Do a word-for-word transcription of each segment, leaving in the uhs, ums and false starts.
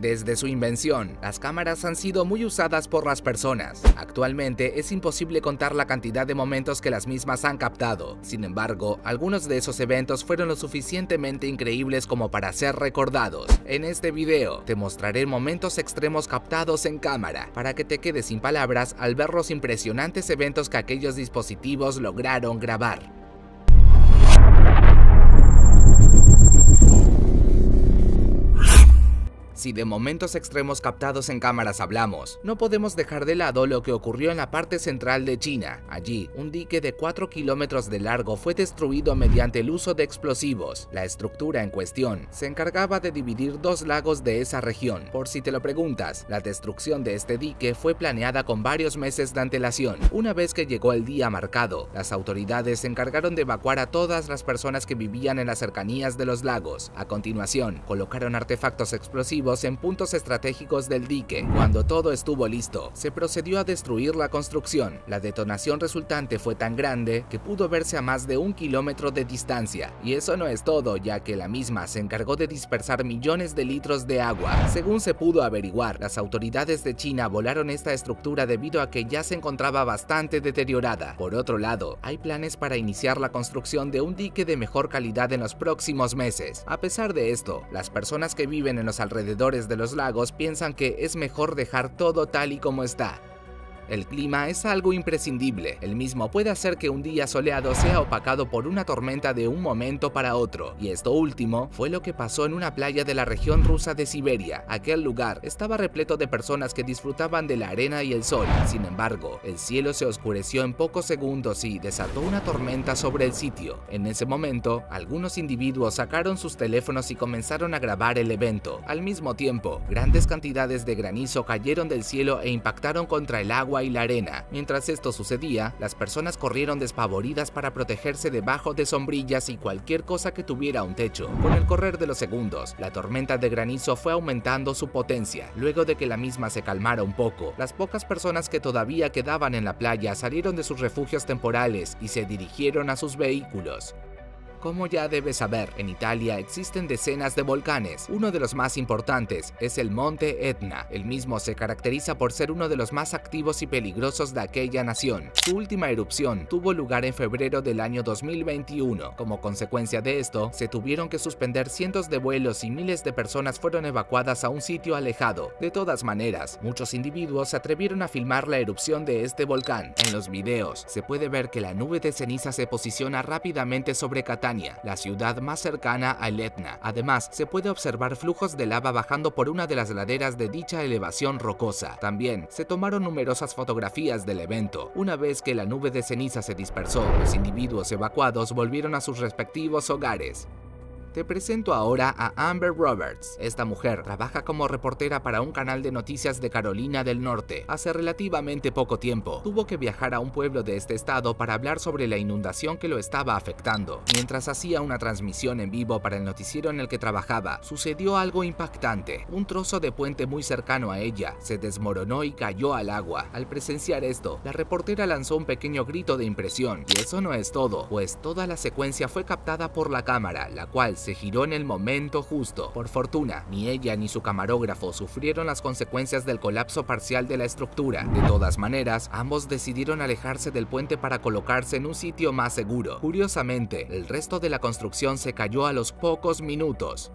Desde su invención, las cámaras han sido muy usadas por las personas. Actualmente es imposible contar la cantidad de momentos que las mismas han captado. Sin embargo, algunos de esos eventos fueron lo suficientemente increíbles como para ser recordados. En este video, te mostraré momentos extremos captados en cámara, para que te quedes sin palabras al ver los impresionantes eventos que aquellos dispositivos lograron grabar. Si de momentos extremos captados en cámaras hablamos, no podemos dejar de lado lo que ocurrió en la parte central de China. Allí, un dique de cuatro kilómetros de largo fue destruido mediante el uso de explosivos. La estructura en cuestión se encargaba de dividir dos lagos de esa región. Por si te lo preguntas, la destrucción de este dique fue planeada con varios meses de antelación. Una vez que llegó el día marcado, las autoridades se encargaron de evacuar a todas las personas que vivían en las cercanías de los lagos. A continuación, colocaron artefactos explosivos en puntos estratégicos del dique. Cuando todo estuvo listo, se procedió a destruir la construcción. La detonación resultante fue tan grande que pudo verse a más de un kilómetro de distancia. Y eso no es todo, ya que la misma se encargó de dispersar millones de litros de agua. Según se pudo averiguar, las autoridades de China volaron esta estructura debido a que ya se encontraba bastante deteriorada. Por otro lado, hay planes para iniciar la construcción de un dique de mejor calidad en los próximos meses. A pesar de esto, las personas que viven en los alrededores de los lagos piensan que es mejor dejar todo tal y como está. El clima es algo imprescindible. El mismo puede hacer que un día soleado sea opacado por una tormenta de un momento para otro. Y esto último fue lo que pasó en una playa de la región rusa de Siberia. Aquel lugar estaba repleto de personas que disfrutaban de la arena y el sol. Sin embargo, el cielo se oscureció en pocos segundos y desató una tormenta sobre el sitio. En ese momento, algunos individuos sacaron sus teléfonos y comenzaron a grabar el evento. Al mismo tiempo, grandes cantidades de granizo cayeron del cielo e impactaron contra el agua y la arena. Mientras esto sucedía, las personas corrieron despavoridas para protegerse debajo de sombrillas y cualquier cosa que tuviera un techo. Con el correr de los segundos, la tormenta de granizo fue aumentando su potencia. Luego de que la misma se calmara un poco, las pocas personas que todavía quedaban en la playa salieron de sus refugios temporales y se dirigieron a sus vehículos. Como ya debes saber, en Italia existen decenas de volcanes. Uno de los más importantes es el Monte Etna. El mismo se caracteriza por ser uno de los más activos y peligrosos de aquella nación. Su última erupción tuvo lugar en febrero del año dos mil veintiuno. Como consecuencia de esto, se tuvieron que suspender cientos de vuelos y miles de personas fueron evacuadas a un sitio alejado. De todas maneras, muchos individuos se atrevieron a filmar la erupción de este volcán. En los videos, se puede ver que la nube de ceniza se posiciona rápidamente sobre Catania, la ciudad más cercana al Etna. Además, se puede observar flujos de lava bajando por una de las laderas de dicha elevación rocosa. También se tomaron numerosas fotografías del evento. Una vez que la nube de ceniza se dispersó, los individuos evacuados volvieron a sus respectivos hogares. Te presento ahora a Amber Roberts. Esta mujer trabaja como reportera para un canal de noticias de Carolina del Norte. Hace relativamente poco tiempo, tuvo que viajar a un pueblo de este estado para hablar sobre la inundación que lo estaba afectando. Mientras hacía una transmisión en vivo para el noticiero en el que trabajaba, sucedió algo impactante. Un trozo de puente muy cercano a ella se desmoronó y cayó al agua. Al presenciar esto, la reportera lanzó un pequeño grito de impresión. Y eso no es todo, pues toda la secuencia fue captada por la cámara, la cual se giró en el momento justo. Por fortuna, ni ella ni su camarógrafo sufrieron las consecuencias del colapso parcial de la estructura. De todas maneras, ambos decidieron alejarse del puente para colocarse en un sitio más seguro. Curiosamente, el resto de la construcción se cayó a los pocos minutos.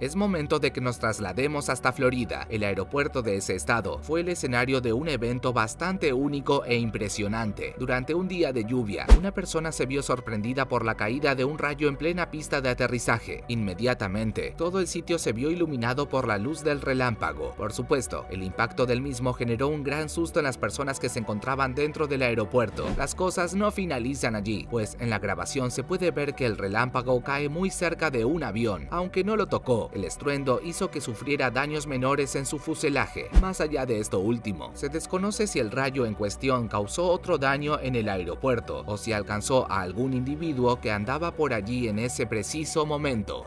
Es momento de que nos traslademos hasta Florida. El aeropuerto de ese estado fue el escenario de un evento bastante único e impresionante. Durante un día de lluvia, una persona se vio sorprendida por la caída de un rayo en plena pista de aterrizaje. Inmediatamente, todo el sitio se vio iluminado por la luz del relámpago. Por supuesto, el impacto del mismo generó un gran susto en las personas que se encontraban dentro del aeropuerto. Las cosas no finalizan allí, pues en la grabación se puede ver que el relámpago cae muy cerca de un avión, aunque no lo tocó. El estruendo hizo que sufriera daños menores en su fuselaje. Más allá de esto último, se desconoce si el rayo en cuestión causó otro daño en el aeropuerto o si alcanzó a algún individuo que andaba por allí en ese preciso momento.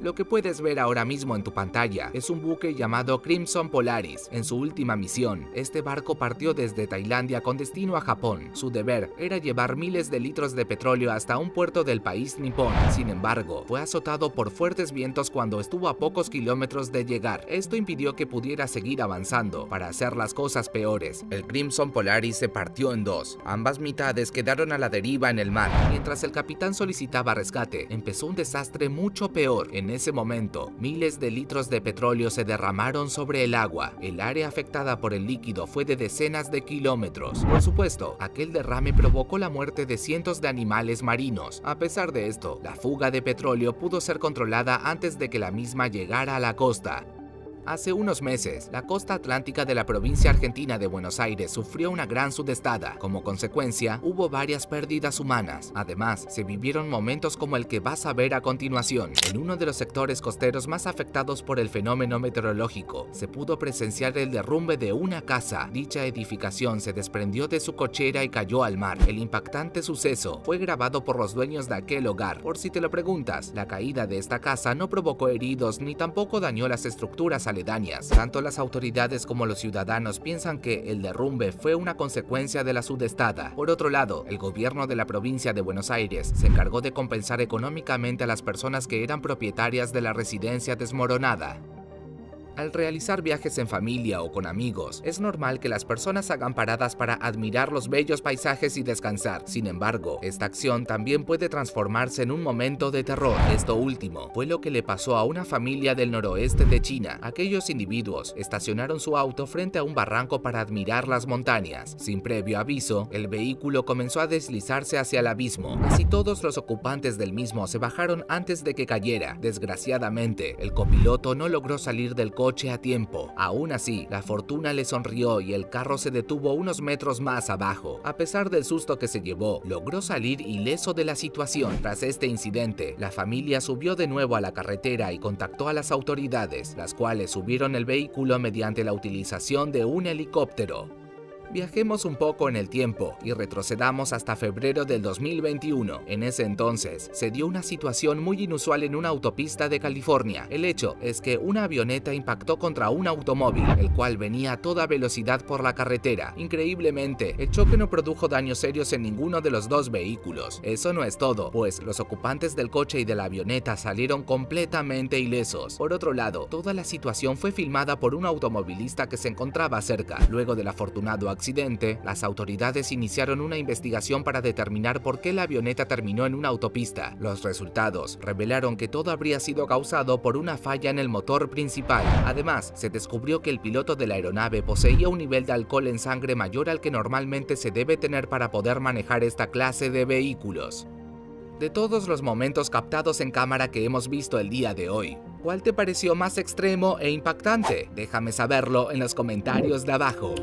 Lo que puedes ver ahora mismo en tu pantalla es un buque llamado Crimson Polaris. En su última misión, este barco partió desde Tailandia con destino a Japón. Su deber era llevar miles de litros de petróleo hasta un puerto del país nipón. Sin embargo, fue azotado por fuertes vientos cuando estuvo a pocos kilómetros de llegar. Esto impidió que pudiera seguir avanzando. Para hacer las cosas peores, el Crimson Polaris se partió en dos. Ambas mitades quedaron a la deriva en el mar. Mientras el capitán solicitaba rescate, empezó un desastre mucho peor. En En ese momento, miles de litros de petróleo se derramaron sobre el agua. El área afectada por el líquido fue de decenas de kilómetros. Por supuesto, aquel derrame provocó la muerte de cientos de animales marinos. A pesar de esto, la fuga de petróleo pudo ser controlada antes de que la misma llegara a la costa. Hace unos meses, la costa atlántica de la provincia argentina de Buenos Aires sufrió una gran sudestada. Como consecuencia, hubo varias pérdidas humanas. Además, se vivieron momentos como el que vas a ver a continuación. En uno de los sectores costeros más afectados por el fenómeno meteorológico, se pudo presenciar el derrumbe de una casa. Dicha edificación se desprendió de su cochera y cayó al mar. El impactante suceso fue grabado por los dueños de aquel hogar. Por si te lo preguntas, la caída de esta casa no provocó heridos ni tampoco dañó las estructuras al dañas. Tanto las autoridades como los ciudadanos piensan que el derrumbe fue una consecuencia de la sudestada. Por otro lado, el gobierno de la provincia de Buenos Aires se encargó de compensar económicamente a las personas que eran propietarias de la residencia desmoronada. Al realizar viajes en familia o con amigos, es normal que las personas hagan paradas para admirar los bellos paisajes y descansar. Sin embargo, esta acción también puede transformarse en un momento de terror. Esto último fue lo que le pasó a una familia del noroeste de China. Aquellos individuos estacionaron su auto frente a un barranco para admirar las montañas. Sin previo aviso, el vehículo comenzó a deslizarse hacia el abismo. Así todos los ocupantes del mismo se bajaron antes de que cayera. Desgraciadamente, el copiloto no logró salir del coche a tiempo. Aún así, la fortuna le sonrió y el carro se detuvo unos metros más abajo. A pesar del susto que se llevó, logró salir ileso de la situación. Tras este incidente, la familia subió de nuevo a la carretera y contactó a las autoridades, las cuales subieron el vehículo mediante la utilización de un helicóptero. Viajemos un poco en el tiempo y retrocedamos hasta febrero del dos mil veintiuno. En ese entonces, se dio una situación muy inusual en una autopista de California. El hecho es que una avioneta impactó contra un automóvil, el cual venía a toda velocidad por la carretera. Increíblemente, el choque no produjo daños serios en ninguno de los dos vehículos. Eso no es todo, pues los ocupantes del coche y de la avioneta salieron completamente ilesos. Por otro lado, toda la situación fue filmada por un automovilista que se encontraba cerca. Luego del afortunado accidente, accidente, las autoridades iniciaron una investigación para determinar por qué la avioneta terminó en una autopista. Los resultados revelaron que todo habría sido causado por una falla en el motor principal. Además, se descubrió que el piloto de la aeronave poseía un nivel de alcohol en sangre mayor al que normalmente se debe tener para poder manejar esta clase de vehículos. De todos los momentos captados en cámara que hemos visto el día de hoy, ¿cuál te pareció más extremo e impactante? Déjame saberlo en los comentarios de abajo.